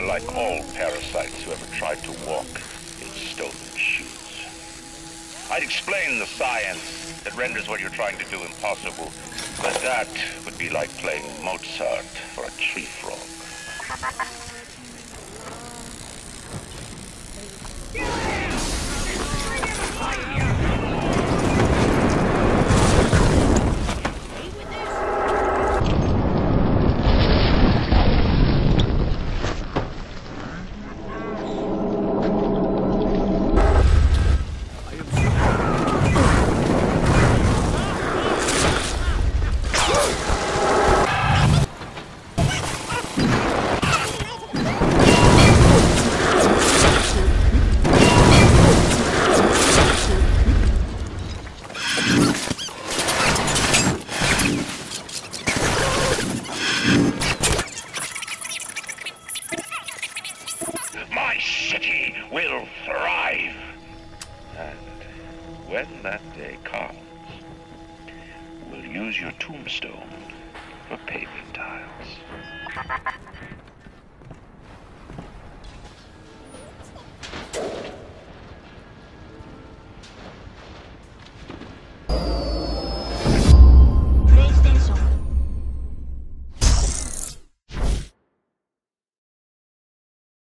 Like all parasites who ever tried to walk in stolen shoes. I'd explain the science that renders what you're trying to do impossible, but that would be like playing Mozart for a tree frog. Use your tombstone for paving tiles.